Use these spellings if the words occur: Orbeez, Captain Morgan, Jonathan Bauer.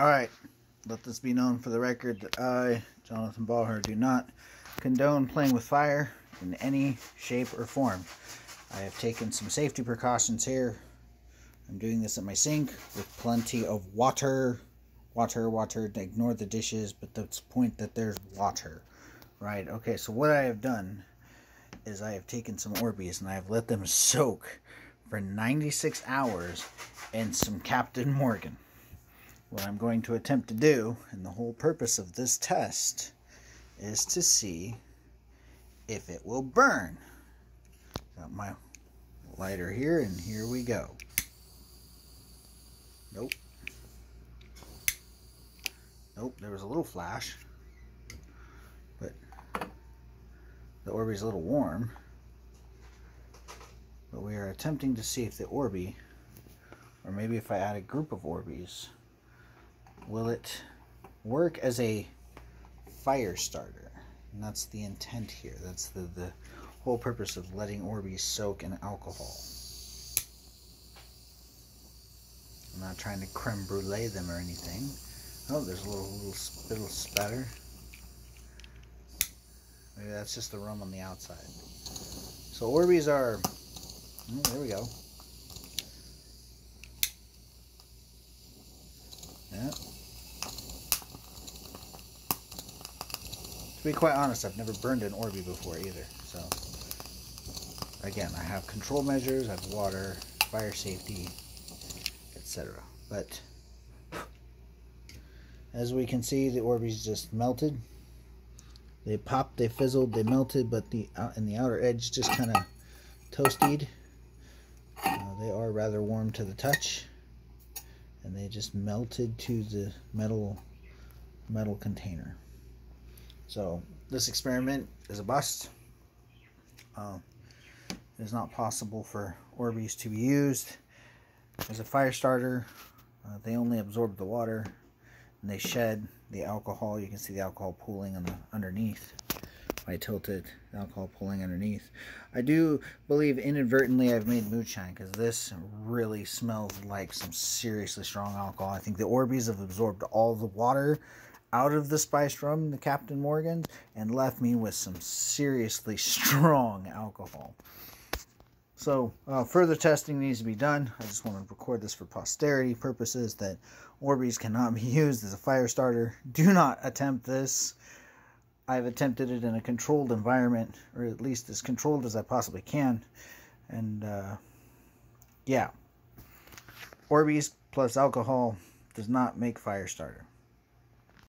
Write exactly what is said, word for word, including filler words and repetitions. Alright, let this be known for the record that I, Jonathan Bauer, do not condone playing with fire in any shape or form. I have taken some safety precautions here. I'm doing this at my sink with plenty of water. Water, water, ignore the dishes, but that's the point that there's water. Right, okay, so what I have done is I have taken some Orbeez and I have let them soak for ninety-six hours in some Captain Morgan. What I'm going to attempt to do, and the whole purpose of this test, is to see if it will burn. Got my lighter here, and here we go. Nope. Nope, there was a little flash. But the Orbeez a little warm. But we are attempting to see if the Orbeez, or maybe if I add a group of Orbeez, will it work as a fire starter? And that's the intent here. That's the, the whole purpose of letting Orbeez soak in alcohol. I'm not trying to creme brulee them or anything. Oh, there's a little, little, little spatter. Maybe that's just the rum on the outside. So Orbeez are... Oh, there we go. Yeah. To be quite honest, I've never burned an Orbeez before either, so again, I have control measures, I have water, fire safety, et cetera. But as we can see, the Orbeez just melted. They popped, they fizzled, they melted, but the out and the outer edge just kind of toasted. Uh, they are rather warm to the touch, and they just melted to the metal metal container. So this experiment is a bust. Uh, it is not possible for Orbeez to be used as a fire starter. Uh, they only absorb the water and they shed the alcohol. You can see the alcohol pooling on the underneath. If I tilt it, the alcohol pooling underneath. I do believe inadvertently I've made moonshine, because this really smells like some seriously strong alcohol. I think the Orbeez have absorbed all the water out of the spiced rum, the Captain Morgan, and left me with some seriously strong alcohol. So uh, further testing needs to be done. I just want to record this for posterity purposes, that Orbeez cannot be used as a fire starter. Do not attempt this. I've attempted it in a controlled environment, or at least as controlled as I possibly can. And uh, yeah, Orbeez plus alcohol does not make fire starter.